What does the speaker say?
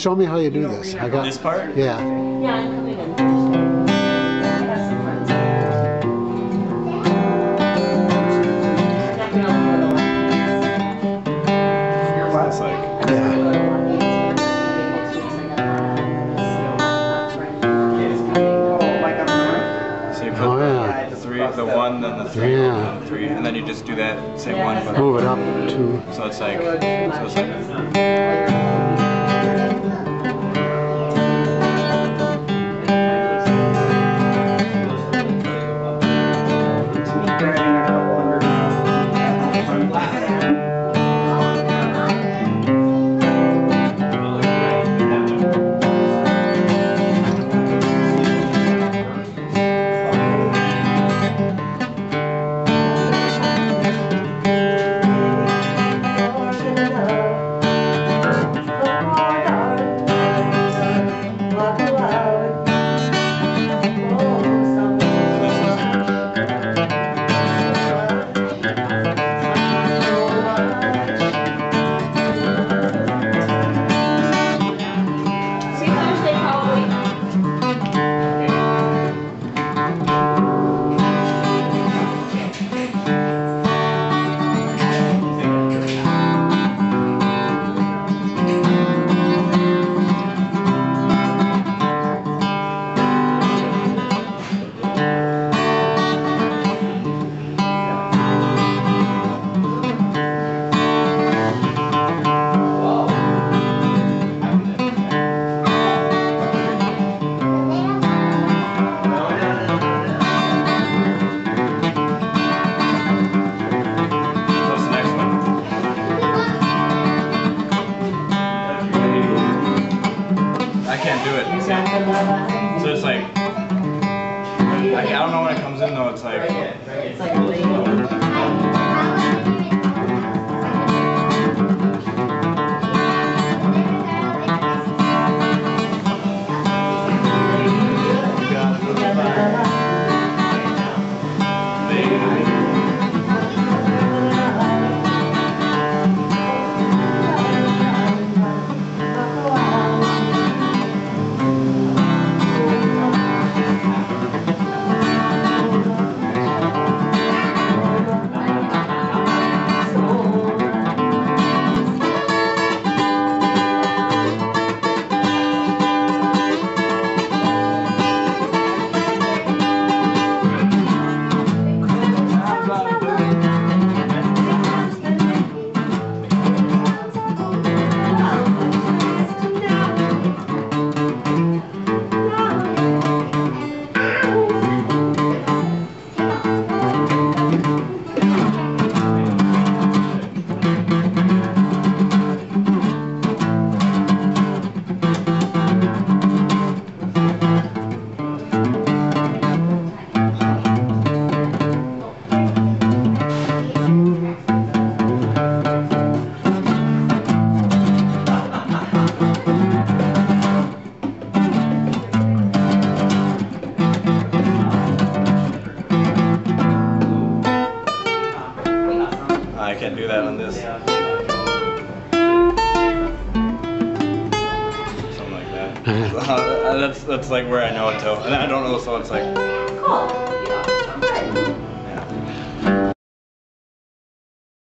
Show me how you do this. I got this part? Yeah. Yeah, I'm coming in. The one, then the three, and then you just do that same one. But move it up two. So it's like. So it's like, I don't know when it comes in though, it's like... It's like I can't do that on this. Something like that. That's like where I know it to. And I don't know, so it's like. Cool.